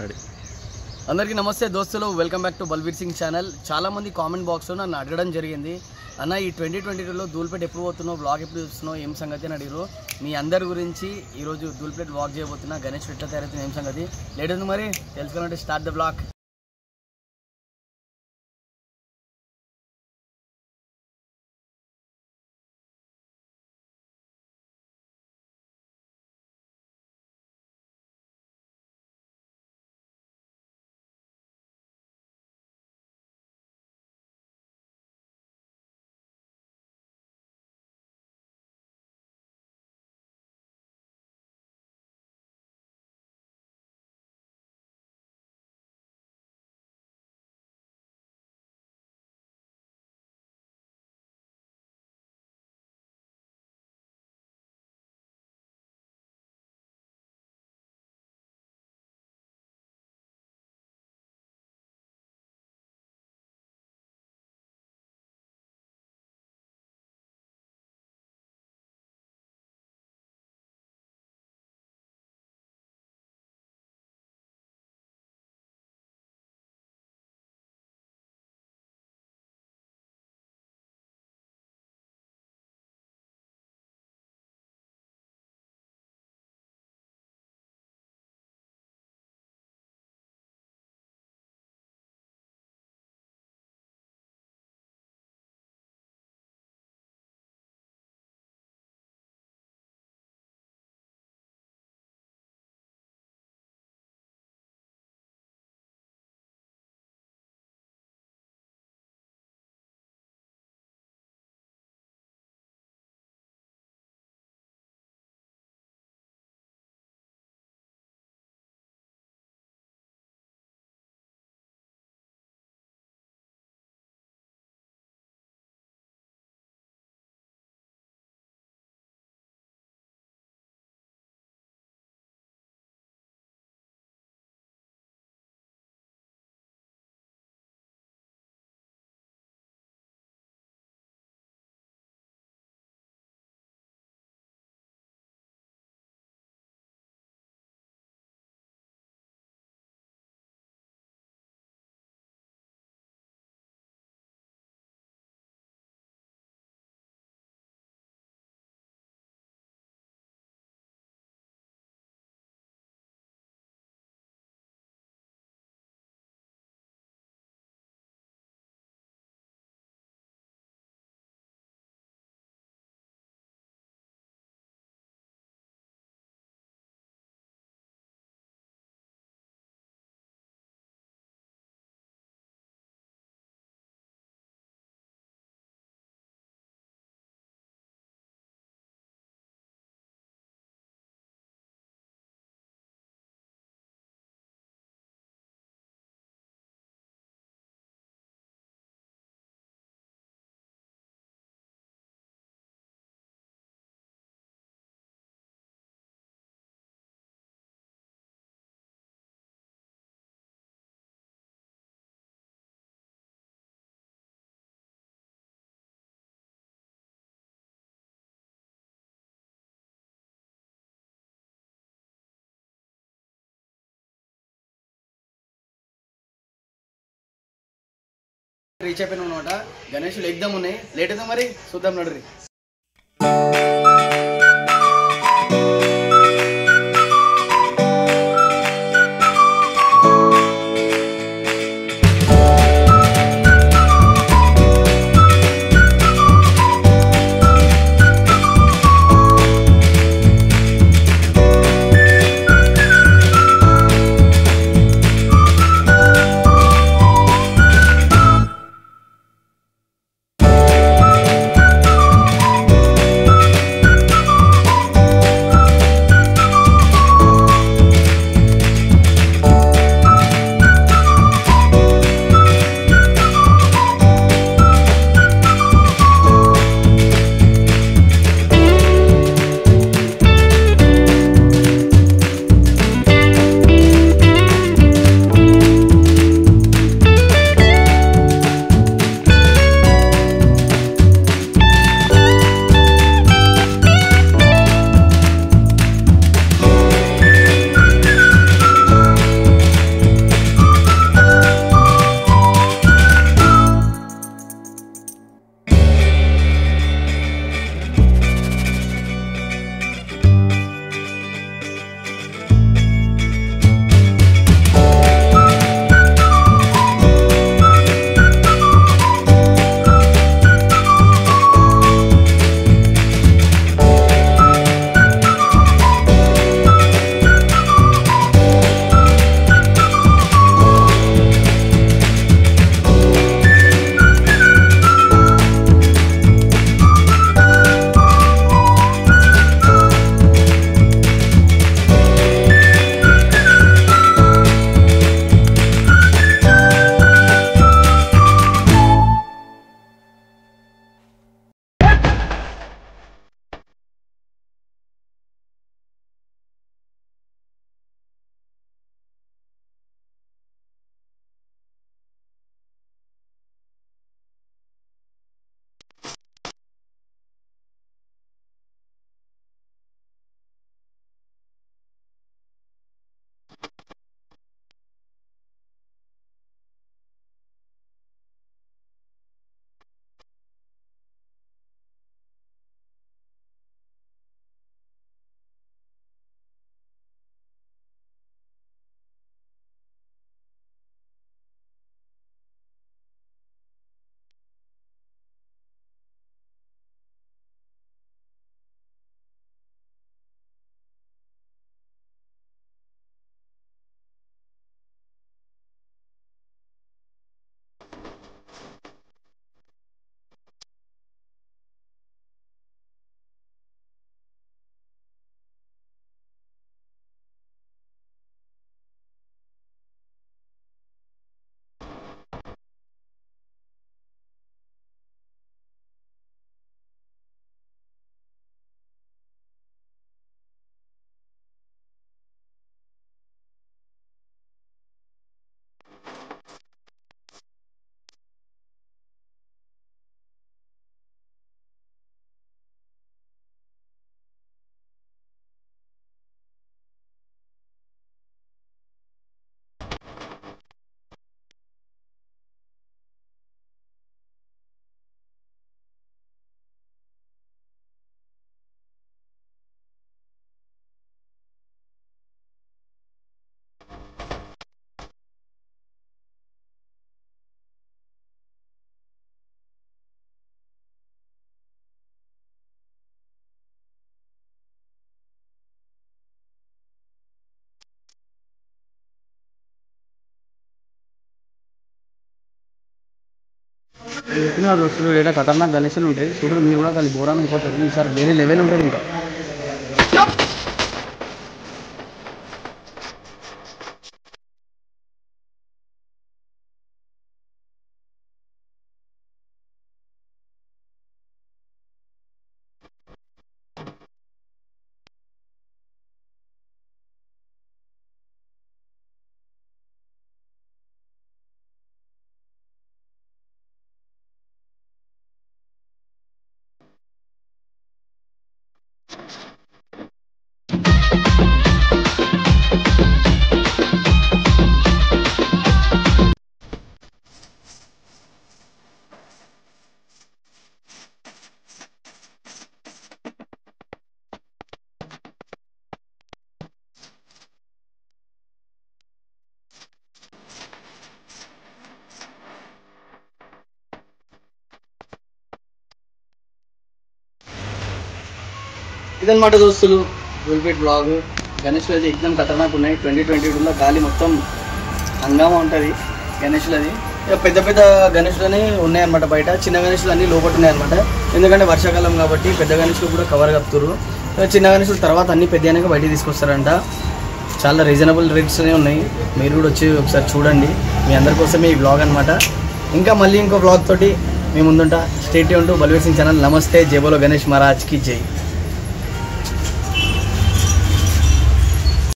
अंदर की नमस्ते दोस्तों, welcome back to Balveer Singh channel. चाला मंदी कामेंट बॉक्स ना अडगडम जरिगिंदी అన్న ఈ 2022లో దూల్పేట్ ఎప్పుడు పోతున్నా బ్లాగ్ ఎప్పుడు చూస్తున్నా ఏం సంగతి అని అడిగారు। మీ అందరి గురించి ఈ రోజు దూల్పేట్ బ్లాగ్ చేయబోతున్నా। గణేష్ ఎట్లా తయారైతే ఏం సంగతి లేట్ ఉంది మరి తెలుసుకోవాలంటే స్టార్ట్ ద బ్లాగ్। రీచ్ అయిపోయినా అనమాట గణేషులు ఎగ్జామ్ ఉన్నాయి లేట్ అయితే మరి చూద్దాం నడరి। ఇతను దోస్తులు ఏడా ఖతర్నాక్ గణేశులు ఉంటాయి చూడండి. మీరు కూడా కానీ బోరా మీద పోతారు ఈసారి వేరే లెవెల్ ఉంటుంది. ఇంకా ఇదన్నమాట దోస్తులు విల్బిట్ బ్లాగ్. గణేష్లు అయితే ఎగ్జామ్ ఖతర్నాక్ ఉన్నాయి. 2022లో గాలి మొత్తం హంగామా ఉంటుంది గణేష్లది. పెద్ద పెద్ద గణేష్లని ఉన్నాయన్నమాట బయట, చిన్న గణేష్లు అన్నీ లోపల ఉన్నాయన్నమాట. ఎందుకంటే వర్షాకాలం కాబట్టి పెద్ద గణేష్లు కూడా కవర్ కప్పుతారు, చిన్న గణేష్లు తర్వాత అన్ని పెద్ద అయినాక బయటికి తీసుకొస్తారంట. చాలా రీజనబుల్ రేట్స్నే ఉన్నాయి. మీరు కూడా వచ్చి ఒకసారి చూడండి. మీ అందరి కోసమే ఈ బ్లాగ్ అనమాట. ఇంకా మళ్ళీ ఇంకో బ్లాగ్ తోటి మీ ముందుంటా. Stay tune to Balveer Singh channel. నమస్తే, జై బోలో గణేష్ మహారాజ్ కి జై.